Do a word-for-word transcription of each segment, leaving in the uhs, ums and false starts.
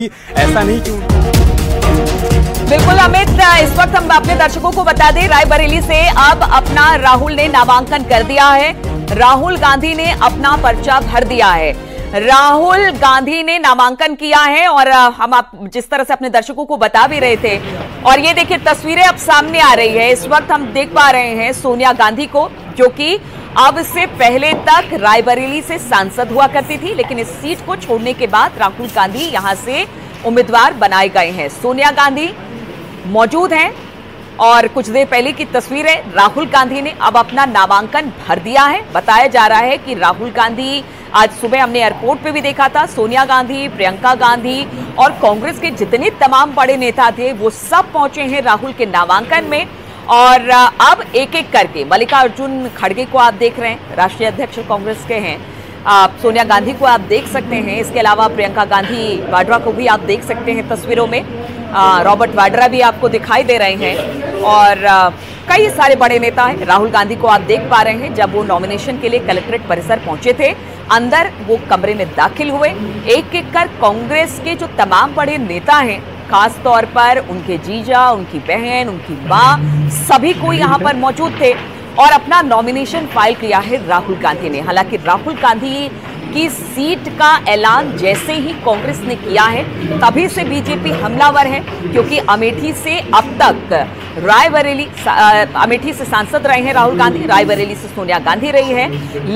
ऐसा नहीं कि बिल्कुल। अमित, इस वक्त हम अपने दर्शकों को बता दें, रायबरेली से अब अपना राहुल ने नामांकन कर दिया है। राहुल गांधी ने अपना पर्चा भर दिया है। राहुल गांधी ने नामांकन किया है और हम आप जिस तरह से अपने दर्शकों को बता भी रहे थे, और ये देखिए तस्वीरें अब सामने आ रही है। इस वक्त हम देख पा रहे हैं सोनिया गांधी को, जो कि अब से पहले तक रायबरेली से सांसद हुआ करती थी, लेकिन इस सीट को छोड़ने के बाद राहुल गांधी यहां से उम्मीदवार बनाए गए हैं। सोनिया गांधी मौजूद हैं और कुछ देर पहले की तस्वीर है। राहुल गांधी ने अब अपना नामांकन भर दिया है। बताया जा रहा है कि राहुल गांधी, आज सुबह हमने एयरपोर्ट पे भी देखा था, सोनिया गांधी, प्रियंका गांधी और कांग्रेस के जितने तमाम बड़े नेता थे वो सब पहुंचे हैं राहुल के नामांकन में। और अब एक एक करके मल्लिकार्जुन खड़गे को आप देख रहे हैं, राष्ट्रीय अध्यक्ष कांग्रेस के हैं, आप सोनिया गांधी को आप देख सकते हैं, इसके अलावा प्रियंका गांधी वाड्रा को भी आप देख सकते हैं तस्वीरों में, रॉबर्ट वाड्रा भी आपको दिखाई दे रहे हैं और कई सारे बड़े नेता हैं। राहुल गांधी को आप देख पा रहे हैं, जब वो नॉमिनेशन के लिए कलेक्ट्रेट परिसर पहुंचे थे, अंदर वो कमरे में दाखिल हुए। एक एक कर कांग्रेस के जो तमाम बड़े नेता हैं, खास तौर पर उनके जीजा, उनकी बहन, उनकी माँ, सभी कोई यहाँ पर मौजूद थे और अपना नॉमिनेशन फाइल किया है राहुल गांधी ने। हालांकि राहुल गांधी की सीट का ऐलान जैसे ही कांग्रेस ने किया है, तभी से बीजेपी हमलावर है, क्योंकि अमेठी से अब तक रायबरेली, अमेठी से सांसद रहे हैं राहुल गांधी, रायबरेली से सोनिया गांधी रही है।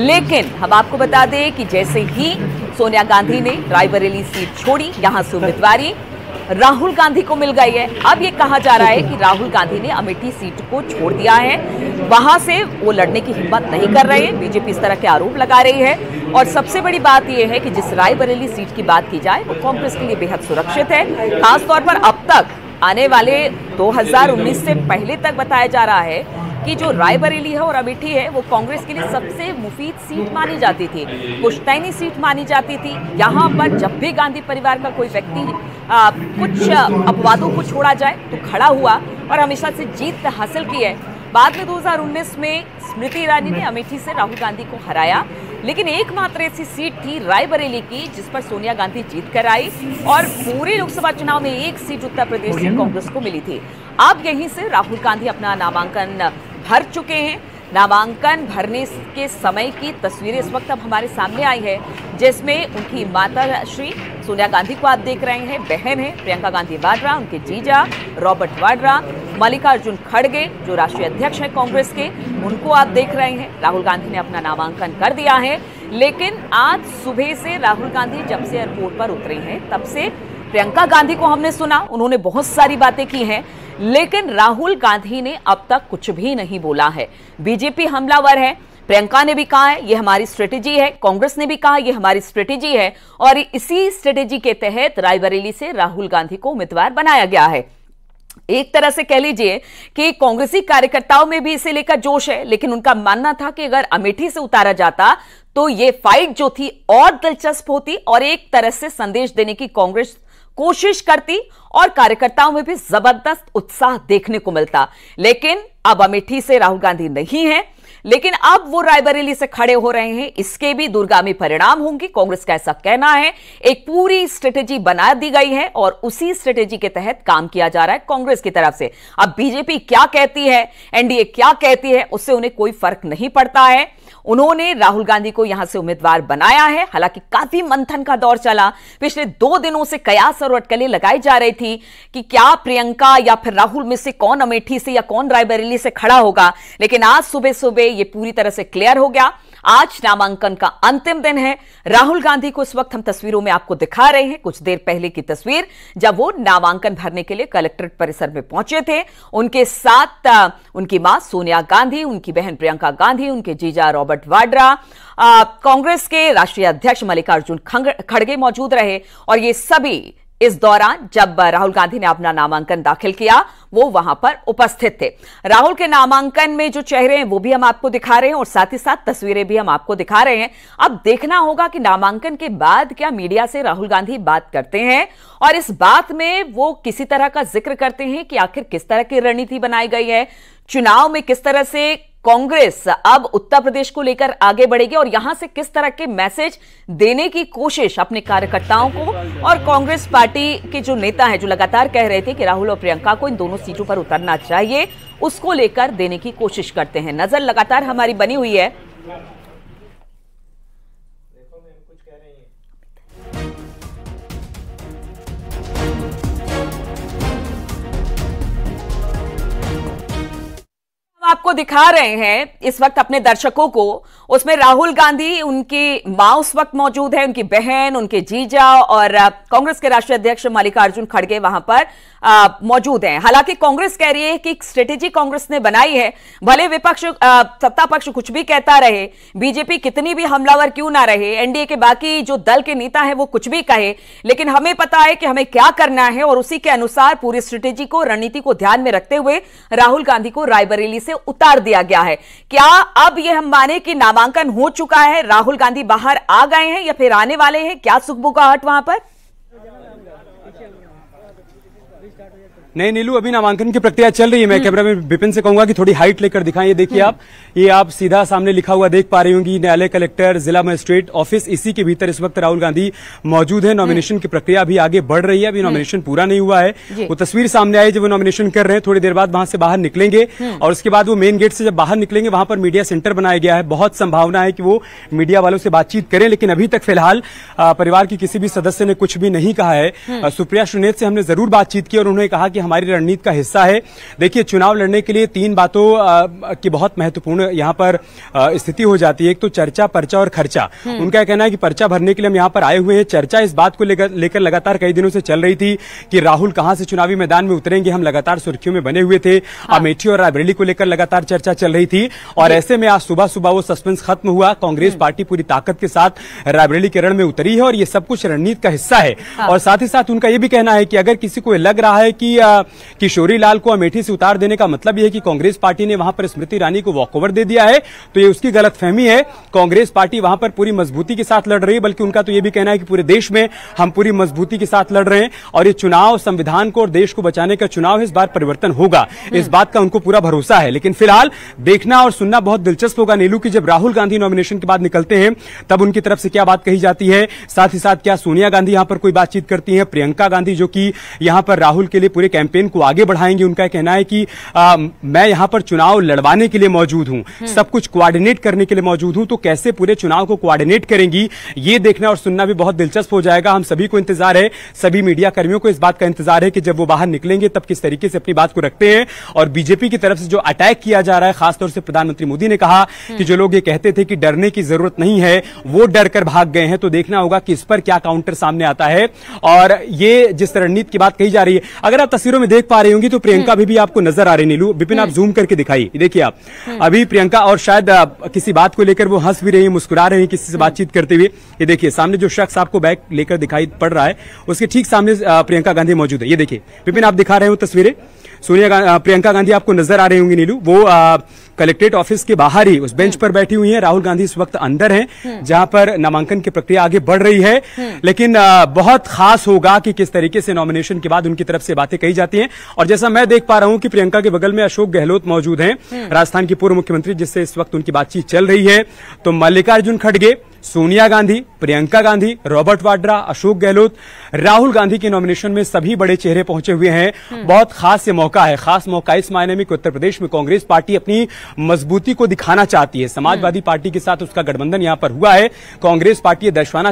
लेकिन हम आपको बता दें कि जैसे ही सोनिया गांधी ने रायबरेली सीट छोड़ी, यहाँ से उम्मीदवारी राहुल गांधी को मिल गई है। अब ये कहा जा रहा है कि राहुल गांधी ने अमेठी सीट को छोड़ दिया है, वहां से वो लड़ने की हिम्मत नहीं कर रहे हैं। बीजेपी इस तरह के आरोप लगा रही है। और सबसे बड़ी बात यह है कि जिस रायबरेली सीट की बात की जाए, वो कांग्रेस के लिए बेहद सुरक्षित है, खासतौर पर अब तक आने वाले दो हज़ार उन्नीस से पहले तक। बताया जा रहा है कि जो रायबरेली है और अमेठी है, वो कांग्रेस के लिए सबसे मुफीद सीट मानी जाती थी, पुश्तैनी सीट मानी जाती थी। यहाँ पर जब भी गांधी परिवार का कोई व्यक्ति कुछ अपवादों को छोड़ा जाए तो खड़ा हुआ और हमेशा से जीत हासिल की है। बाद में दो हज़ार उन्नीस में स्मृति ईरानी ने अमेठी से राहुल गांधी को हराया, लेकिन एकमात्र ऐसी सीट थी रायबरेली की जिस पर सोनिया गांधी जीत कर आई और पूरे लोकसभा चुनाव में एक सीट उत्तर प्रदेश से कांग्रेस को मिली थी। अब यहीं से राहुल गांधी अपना नामांकन भर चुके हैं। नामांकन भरने के समय की तस्वीरें इस वक्त अब हमारे सामने आई है, जिसमें उनकी माता श्री सोनिया गांधी को आप देख रहे हैं, बहन है प्रियंका गांधी वाड्रा, उनके जीजा रॉबर्ट वाड्रा, मल्लिकार्जुन खड़गे जो राष्ट्रीय अध्यक्ष हैं कांग्रेस के, उनको आप देख रहे हैं। राहुल गांधी ने अपना नामांकन कर दिया है, लेकिन आज सुबह से राहुल गांधी जब से एयरपोर्ट पर उतरे हैं, तब से प्रियंका गांधी को हमने सुना, उन्होंने बहुत सारी बातें की हैं, लेकिन राहुल गांधी ने अब तक कुछ भी नहीं बोला है। बीजेपी हमलावर है, प्रियंका ने भी कहा है ये हमारी स्ट्रेटेजी है, कांग्रेस ने भी कहा ये हमारी स्ट्रेटेजी है, और इसी स्ट्रेटेजी के तहत रायबरेली से राहुल गांधी को उम्मीदवार बनाया गया है। एक तरह से कह लीजिए कि कांग्रेसी कार्यकर्ताओं में भी इसे लेकर जोश है, लेकिन उनका मानना था कि अगर अमेठी से उतारा जाता तो ये फाइट जो थी और दिलचस्प होती और एक तरह से संदेश देने की कांग्रेस कोशिश करती और कार्यकर्ताओं में भी जबरदस्त उत्साह देखने को मिलता। लेकिन अब अमेठी से राहुल गांधी नहीं है, लेकिन अब वो रायबरेली से खड़े हो रहे हैं, इसके भी दूरगामी परिणाम होंगे, कांग्रेस का ऐसा कहना है। एक पूरी स्ट्रेटेजी बना दी गई है और उसी स्ट्रेटेजी के तहत काम किया जा रहा है कांग्रेस की तरफ से। अब बीजेपी क्या कहती है, एनडीए क्या कहती है, उससे उन्हें कोई फर्क नहीं पड़ता है। उन्होंने राहुल गांधी को यहां से उम्मीदवार बनाया है। हालांकि काफी मंथन का दौर चला, पिछले दो दिनों से कयास और अटकलें लगाई जा रही थी कि क्या प्रियंका या फिर राहुल में से कौन अमेठी से या कौन रायबरेली से खड़ा होगा, लेकिन आज सुबह सुबह यह पूरी तरह से क्लियर हो गया। आज नामांकन का अंतिम दिन है। राहुल गांधी को इस वक्त हम तस्वीरों में आपको दिखा रहे हैं, कुछ देर पहले की तस्वीर जब वो नामांकन भरने के लिए कलेक्ट्रेट परिसर में पहुंचे थे। उनके साथ उनकी मां सोनिया गांधी, उनकी बहन प्रियंका गांधी, उनके जीजा रॉबर्ट वाड्रा, कांग्रेस के राष्ट्रीय अध्यक्ष मल्लिकार्जुन खड़गे मौजूद रहे। और ये सभी इस दौरान जब राहुल गांधी ने अपना नामांकन दाखिल किया, वो वहां पर उपस्थित थे। राहुल के नामांकन में जो चेहरे हैं वो भी हम आपको दिखा रहे हैं और साथ ही साथ तस्वीरें भी हम आपको दिखा रहे हैं। अब देखना होगा कि नामांकन के बाद क्या मीडिया से राहुल गांधी बात करते हैं और इस बात में वो किसी तरह का जिक्र करते हैं कि आखिर किस तरह की रणनीति बनाई गई है, चुनाव में किस तरह से कांग्रेस अब उत्तर प्रदेश को लेकर आगे बढ़ेगी और यहां से किस तरह के मैसेज देने की कोशिश अपने कार्यकर्ताओं को और कांग्रेस पार्टी के जो नेता हैं जो लगातार कह रहे थे कि राहुल और प्रियंका को इन दोनों सीटों पर उतरना चाहिए, उसको लेकर देने की कोशिश करते हैं। नजर लगातार हमारी बनी हुई है। आपको दिखा रहे हैं इस वक्त अपने दर्शकों को, उसमें राहुल गांधी, उनकी मां उस वक्त मौजूद है, उनकी बहन, उनके जीजा और कांग्रेस के राष्ट्रीय अध्यक्ष मल्लिकार्जुन खड़गे वहां पर मौजूद हैं। हालांकि कांग्रेस कह रही है कि एक स्ट्रेटेजी कांग्रेस ने बनाई है, भले विपक्ष सत्ता पक्ष कुछ भी कहता रहे, बीजेपी कितनी भी हमलावर क्यों ना रहे, एनडीए के बाकी जो दल के नेता है वो कुछ भी कहे, लेकिन हमें पता है कि हमें क्या करना है और उसी के अनुसार पूरी स्ट्रेटेजी को, रणनीति को ध्यान में रखते हुए राहुल गांधी को रायबरेली से उतार दिया गया है। क्या अब यह हम माने कि नामांकन हो चुका है, राहुल गांधी बाहर आ गए हैं या फिर आने वाले हैं? क्या सुगबुगाहट वहां पर? नहीं नीलू, अभी नामांकन की प्रक्रिया चल रही है। मैं कैमरा में विपिन से कहूंगा कि थोड़ी हाइट लेकर दिखाएं। ये देखिए आप, ये आप सीधा सामने लिखा हुआ देख पा रही होंगी, न्यायालय, कलेक्टर, जिला मजिस्ट्रेट ऑफिस, इसी के भीतर इस वक्त राहुल गांधी मौजूद है। नॉमिनेशन की प्रक्रिया अभी आगे बढ़ रही है, अभी नॉमिनेशन पूरा नहीं हुआ है। वो तस्वीर सामने आई जब वो नॉमिनेशन कर रहे हैं, थोड़ी देर बाद वहां से बाहर निकलेंगे और उसके बाद वो मेन गेट से जब बाहर निकलेंगे वहां पर मीडिया सेंटर बनाया गया है। बहुत संभावना है कि वो मीडिया वालों से बातचीत करें, लेकिन अभी तक फिलहाल परिवार के किसी भी सदस्य ने कुछ भी नहीं कहा है। सुप्रिया सुनेत से हमने जरूर बातचीत की और उन्होंने कहा कि हमारी रणनीति का हिस्सा है। देखिए, चुनाव लड़ने के लिए तीन बातों की बहुत महत्वपूर्ण यहां पर स्थिति हो जाती है। एक तो चर्चा, पर्चा और खर्चा। उनका कहना है कि पर्चा भरने के लिए हम यहां पर आए हुए हैं। चर्चा इस बात को लेकर लगातार कई दिनों से चल रही थी कि राहुल कहां से चुनावी मैदान में उतरेंगे। हम लगातार सुर्खियों में बने हुए थे। अमेठी और रायबरेली को लेकर लगातार चर्चा चल रही थी और ऐसे में आज सुबह सुबह वो सस्पेंस खत्म हुआ। कांग्रेस पार्टी पूरी ताकत के साथ रायबरेली के रण में उतरी है और ये सब कुछ रणनीति का हिस्सा है। और साथ ही साथ उनका यह भी कहना है कि अगर किसी को लग रहा है कि किशोरी लाल को अमेठी से उतार देने का मतलब यह है कि कांग्रेस पार्टी ने वहां पर स्मृति ईरानी को वॉकओवर दे दिया है, तो ये उसकी गलतफहमी है। कांग्रेस पार्टी वहां पर पूरी मजबूती के साथ लड़ रही है, बल्कि उनका तो यह भी कहना है कि पूरे देश में हम पूरी मजबूती के साथ लड़ रहे हैं और ये चुनाव संविधान को और देश को बचाने का चुनाव है, इस बार परिवर्तन होगा, इस बात का उनको पूरा भरोसा है। लेकिन फिलहाल देखना और सुनना बहुत दिलचस्प होगा नीलू की जब राहुल गांधी नॉमिनेशन के बाद निकलते हैं तब उनकी तरफ से क्या बात कही जाती है, साथ ही साथ क्या सोनिया गांधी यहां पर कोई बातचीत करती है। प्रियंका गांधी जो कि यहां पर राहुल के लिए पूरे कैंपेन को आगे बढ़ाएंगे, उनका कहना है कि आ, मैं यहां पर चुनाव लड़वाने के लिए मौजूद हूं, सब कुछ कोऑर्डिनेट करने के लिए मौजूद हूं, तो कैसे पूरे चुनाव को कोऑर्डिनेट करेंगी ये देखना और सुनना भी बहुत दिलचस्प हो जाएगा। हम सभी को इंतजार है, सभी मीडिया कर्मियों को इस बात का इंतजार है कि जब वो बाहर निकलेंगे तब किस तरीके से अपनी बात को रखते हैं। और बीजेपी की तरफ से जो अटैक किया जा रहा है, खासतौर से प्रधानमंत्री मोदी ने कहा कि जो लोग ये कहते थे कि डरने की जरूरत नहीं है वो डर कर भाग गए हैं, तो देखना होगा कि इस पर क्या काउंटर सामने आता है। और ये जिस रणनीति की बात कही जा रही है, अगर आप तस्वीरों में देख पा रही होंगी तो प्रियंका भी, भी आपको नजर आ रही नीलू। विपिन, आप जूम करके दिखाई, देखिए आप अभी प्रियंका, और शायद किसी बात को लेकर वो हंस भी रही है, मुस्कुरा रही है किसी से बातचीत करते हुए। ये देखिए सामने जो शख्स आपको बैग लेकर दिखाई पड़ रहा है उसके ठीक सामने प्रियंका गांधी मौजूद है। ये देखिए विपिन, आप दिखा रहे हो तस्वीरें, सोनिया प्रियंका गांधी आपको नजर आ रही होंगी नीलू। वो कलेक्ट्रेट ऑफिस के बाहर ही उस बेंच पर बैठी हुई हैं। राहुल गांधी इस वक्त अंदर हैं जहां पर नामांकन की प्रक्रिया आगे बढ़ रही है। लेकिन आ, बहुत खास होगा कि किस तरीके से नॉमिनेशन के बाद उनकी तरफ से बातें कही जाती हैं। और जैसा मैं देख पा रहा हूं कि प्रियंका के बगल में अशोक गहलोत मौजूद हैं, राजस्थान के पूर्व मुख्यमंत्री, जिससे इस वक्त उनकी बातचीत चल रही है। तो मल्लिकार्जुन खड़गे, सोनिया गांधी, प्रियंका गांधी, रॉबर्ट वाड्रा, अशोक गहलोत, राहुल गांधी के नॉमिनेशन में सभी बड़े चेहरे पहुंचे हुए हैं। बहुत खास ये मौका है, खास मौका इस मायने में कि उत्तर प्रदेश में कांग्रेस पार्टी अपनी मजबूती को दिखाना चाहती है। समाजवादी पार्टी के साथ उसका गठबंधन यहां पर हुआ है, कांग्रेस पार्टी दर्शाना